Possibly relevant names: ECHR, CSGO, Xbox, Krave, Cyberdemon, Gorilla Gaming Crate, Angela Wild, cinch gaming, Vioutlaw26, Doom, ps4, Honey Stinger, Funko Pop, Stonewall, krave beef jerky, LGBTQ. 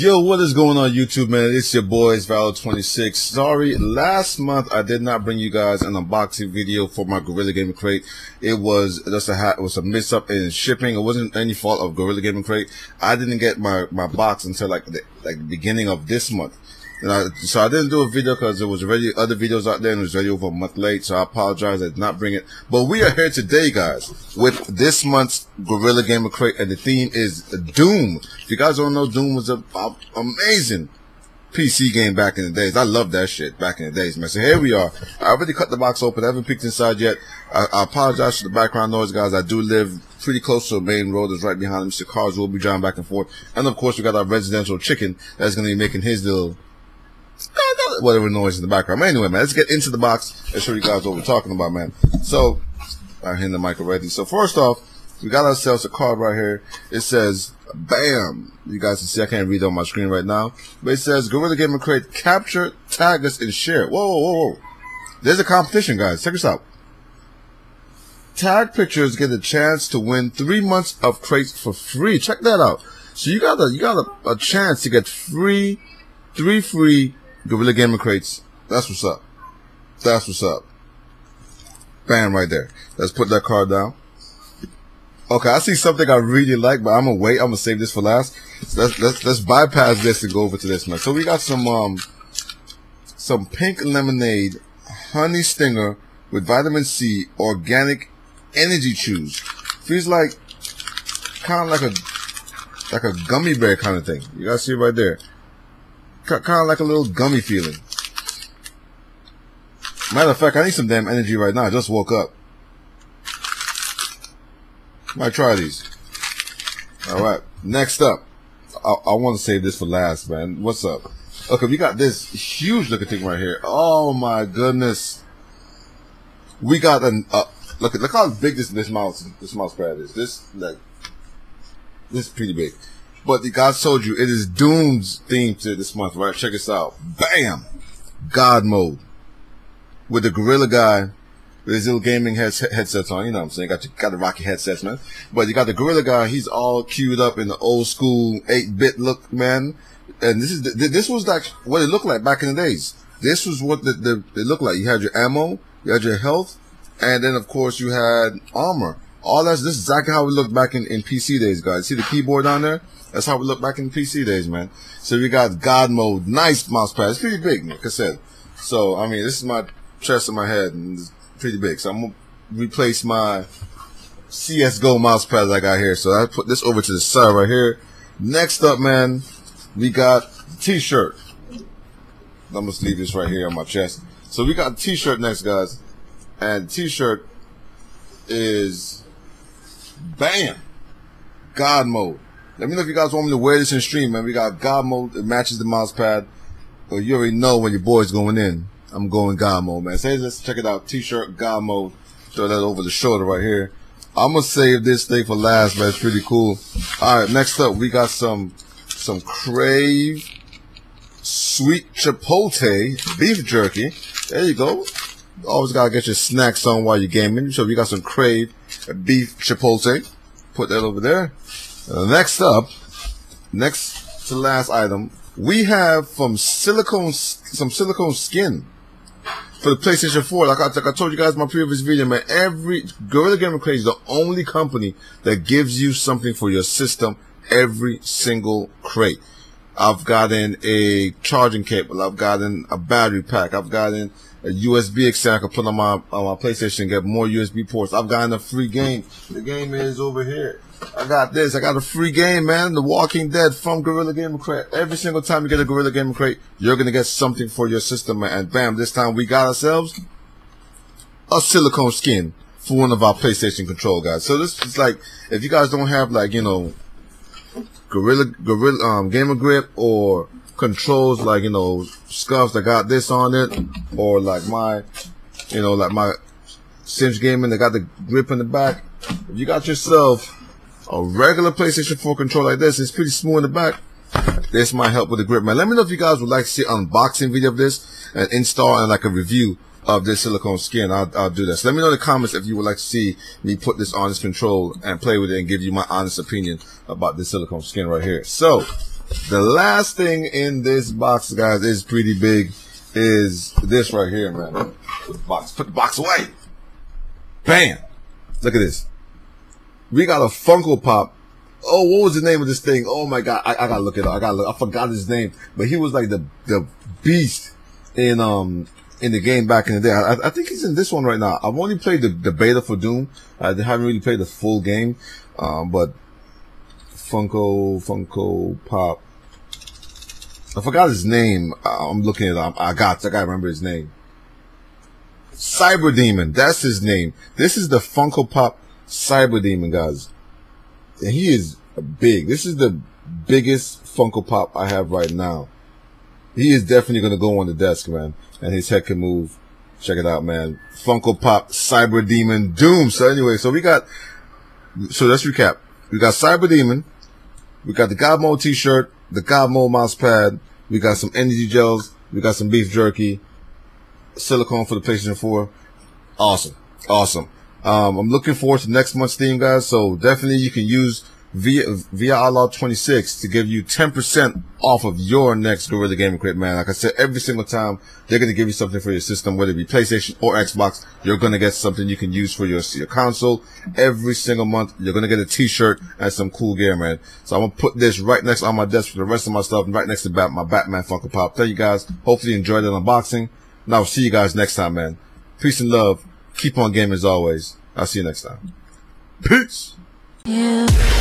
Yo, what is going on YouTube, man? It's your boys, Vioutlaw26. Sorry, last month I did not bring you guys an unboxing video for my Gorilla Gaming Crate. It was just a hat, it was a mix up in shipping. It wasn't any fault of Gorilla Gaming Crate. I didn't get my box until like the beginning of this month. And so I didn't do a video because there was already other videos out there and it was already over a month late, so I apologize, I did not bring it. But we are here today, guys, with this month's Gorilla Gaming Crate, and the theme is Doom. If you guys don't know, Doom was an amazing PC game back in the days. I loved that shit back in the days, man. So here we are. I already cut the box open. I haven't peeked inside yet. I apologize for the background noise, guys. I do live pretty close to the main road that's right behind me, so cars will be driving back and forth. And of course, we got our residential chicken that's going to be making his little whatever noise in the background. But anyway, man, let's get into the box and show you guys what we're talking about, man. So, I hit the mic already. So first off, we got ourselves a card right here. It says, bam, you guys can see, I can't read it on my screen right now, but it says, Gorilla Gaming Crate, capture, tag us, and share. Whoa, whoa, whoa, whoa. There's a competition, guys. Check this out. Tag pictures get a chance to win 3 months of crates for free. Check that out. So you got a chance to get three free Gorilla Gaming Crates. That's what's up. That's what's up. Bam, right there. Let's put that card down. Okay, I see something I really like, but I'm gonna wait. I'm gonna save this for last. So let's bypass this and go over to this next. So we got some pink lemonade, honey stinger with vitamin C, organic energy chews. Feels like kind of like a gummy bear kind of thing. You guys see it right there. Kind of like a little gummy feeling. Matter of fact, I need some damn energy right now. I just woke up. Might try these. Alright, next up. I want to save this for last, man. What's up? Okay, we got this huge looking thing right here. Oh my goodness. We got an look how big this mouse pad is. This is pretty big. But the guys told you, it is Doom's theme to this month, right? Check this out. Bam! God mode. With the gorilla guy with his little gaming headsets on. You know what I'm saying? Got the Rocky headsets, man. But you got the gorilla guy. He's all queued up in the old school 8-bit look, man. And this was like what it looked like back in the days. This was what it looked like. You had your ammo, you had your health, and then, of course, you had armor. All that's, this is exactly how we looked back in PC days, guys. See the keyboard on there? That's how we look back in PC days, man. So we got God mode, nice mouse pad. It's pretty big, man, like I said. So, I mean, this is my chest and my head, and it's pretty big. So I'm going to replace my CSGO mouse pad that I got here. So I put this over to the side right here. Next up, man, we got T-shirt. I'm going to leave this right here on my chest. So we got T-shirt next, guys. And T-shirt is, bam, God mode. Let me know if you guys want me to wear this in stream, man. We got God mode. It matches the mouse pad. But you already know when your boy's going in. I'm going God mode, man. So let's check it out. T-shirt, God mode. Throw that over the shoulder right here. I'm going to save this thing for last, man. It's pretty cool. All right, next up, we got some Krave Sweet Chipotle Beef Jerky. There you go. Always got to get your snacks on while you're gaming. So we got some Krave Beef Chipotle. Put that over there. Next up, next to last item, we have some silicone skin for the PlayStation 4. Like I told you guys in my previous video, man, every Gorilla Gaming Crate is the only company that gives you something for your system every single crate. I've gotten a charging cable. I've gotten a battery pack. I've gotten a USB extender I can put on my PlayStation and get more USB ports. I've gotten a free game. The game is over here. I got this. I got a free game, man. The Walking Dead from Gorilla Gaming Crate. Every single time you get a Gorilla Gaming Crate, you're going to get something for your system, man. And bam, this time we got ourselves a silicone skin for one of our PlayStation control guys. So this is like, if you guys don't have, like, you know, Gorilla Gamer Grip or controls, like, you know, scuffs that got this on it, or like my, you know, like my Cinch Gaming that got the grip in the back. If you got yourself a regular PlayStation 4 controller like this, it's pretty smooth in the back. This might help with the grip, man. Let me know if you guys would like to see an unboxing video of this, an install, and like a review of this silicone skin. I'll do this. Let me know in the comments if you would like to see me put this on this control and play with it and give you my honest opinion about this silicone skin right here. So The last thing in this box, guys, is pretty big, is this right here, man. Put the box away. Bam. Look at this. We got a Funko Pop. Oh, what was the name of this thing? Oh my God. I gotta look it up. I forgot his name, but he was like the beast in the game back in the day. I think he's in this one right now. I've only played the beta for Doom. I haven't really played the full game. But Funko Pop. I forgot his name. I'm looking it up. I gotta remember his name. Cyberdemon. That's his name. This is the Funko Pop Cyberdemon, guys. And he is big. This is the biggest Funko Pop I have right now. He is definitely going to go on the desk, man. And his head can move. Check it out, man. Funko Pop Cyberdemon Doom. So anyway, so let's recap. We got Cyberdemon. We got the God Mode t-shirt, the God Mode mouse pad. We got some energy gels. We got some beef jerky. Silicone for the PlayStation 4. Awesome. Awesome. I'm looking forward to next month's theme, guys. So definitely you can use Vioutlaw26 to give you 10% off of your next Gorilla Gaming Crate, man. Like I said, every single time they're going to give you something for your system, whether it be PlayStation or Xbox. You're going to get something you can use for your console. Every single month, you're going to get a t-shirt and some cool gear, man. So I'm going to put this right next on my desk for the rest of my stuff, and right next to my Batman Funko Pop. Thank you guys. Hopefully you enjoyed that unboxing. And I'll see you guys next time, man. Peace and love. Keep on gaming as always. I'll see you next time. Peace. Yeah.